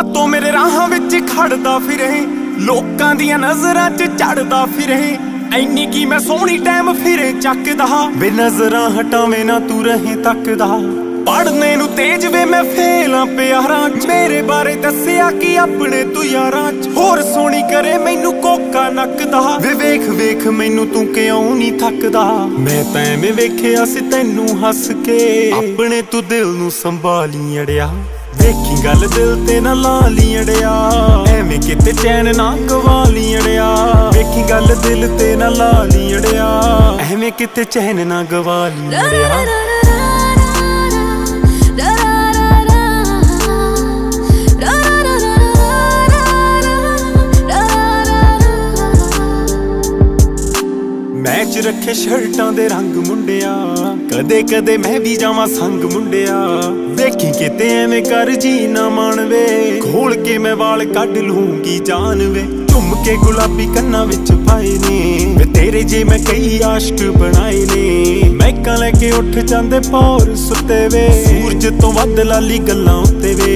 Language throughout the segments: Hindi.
रातों मेरे राहां विच खड़दा फिरे, लोकां दियां नजरां च चढ़दा फिरे। ऐनी की मैं सोहनी टाइम फिरे चकदा, वे नजरां हटावे ना तू रही तकदा। पढ़ने नू तेज वे मैं फेलां प्यारां, मेरे बारे दस्सिया कि अपने तू यारां। होर सोहनी करे मैनू कोका नकदा, वे वेख वेख मैनू तू क्यों नहीं थकदा। मैं तां एवें वेखिया सी तैनू हस के, अपने तू दिल नू संभाली अड़िया। देखी गल दिल ते ना लाली अड़िया, एवें किते चैन ना गवाली अड़िया। देखी गल दिल ते ना लाली अड़िया, एवें किते चैन ना गवाली अड़िया। मैच रखे शर्टां दे रंग मुंडिया, कदे कदे मैं भी जावां संग मुंडिया। देखी किते एवें कर जी ना मान वे, खोल के मैं वाल कढ लूंगी जान वे। झुम के गुलाबी कन्ना विच पाए ने, तेरे जे मैं कई आशक बनाए ने। मैकां लैके उठ जांदे पौर सुते वे, सूरज तों वध लाली गल्लां उत्ते वे।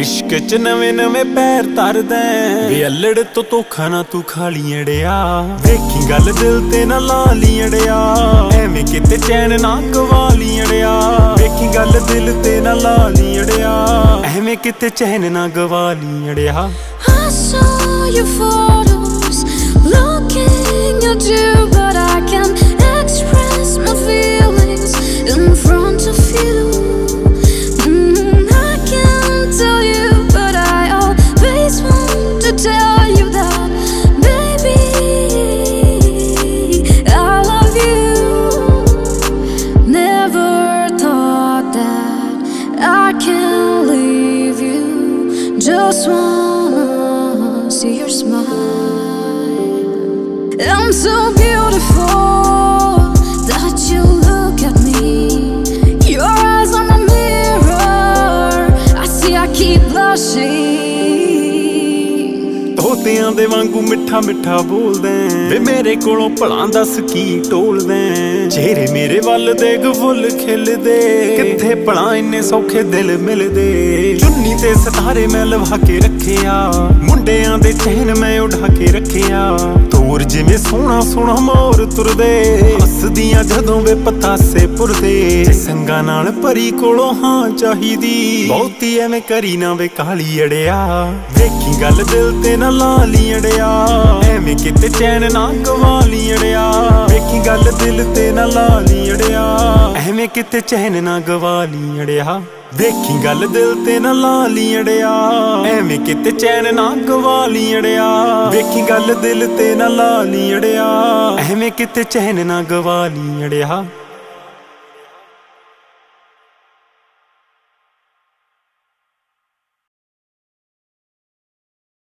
इश्क च नवें नवें पैर तरदे, वे अल्लड़ तो धोखा ना तू खाली अड़िया। देखी गल दिल ते ना लाली अड़िया, एवें किते चैन ना गवाली अड़िया। देखी गल दिल ते ना लाली अड़िया, एवें किते चैन ना Gawali अड़िया। Just wanna see your smile. I'm so beautiful that you look at me. Your eyes on a mirror, I see I keep blushing. तोतियां दे वांगू मिठा मिठा बोल दे, वे मेरे कोलों भला दस की टोल दे। चेहरे मेरे वल देख फुल खिल दे, किथे भला इन्ने सौखे दिल मिल दे। चुन्नी ते सतारे मैं लवा के रखिया, मुंडियां दे चैन मैं उड़ा के रखिया। तोर जिवें सोहना सोहना मोर तुरदे, हसदियां जदों वे पतासे पुरदे। संगा नाल परी कोलों हां चाहीदी, बहुती एवें करी ना वे काली अड़िया। देखी गल दिल ते ना लाली अड़िया, एवें किते चैन ना गवाली अड़िया। देखी गल दिल ते ना लाली अड़िया, एवें किते चैन ना गवाली अड़िया। देखी गल दिल ते ना लाली अड़िया, एवें किते चैन ना गवाली अड़िया। देखी गल दिल ते ना लाली अड़िया, एवें किते चैन ना गवाली अड़िया।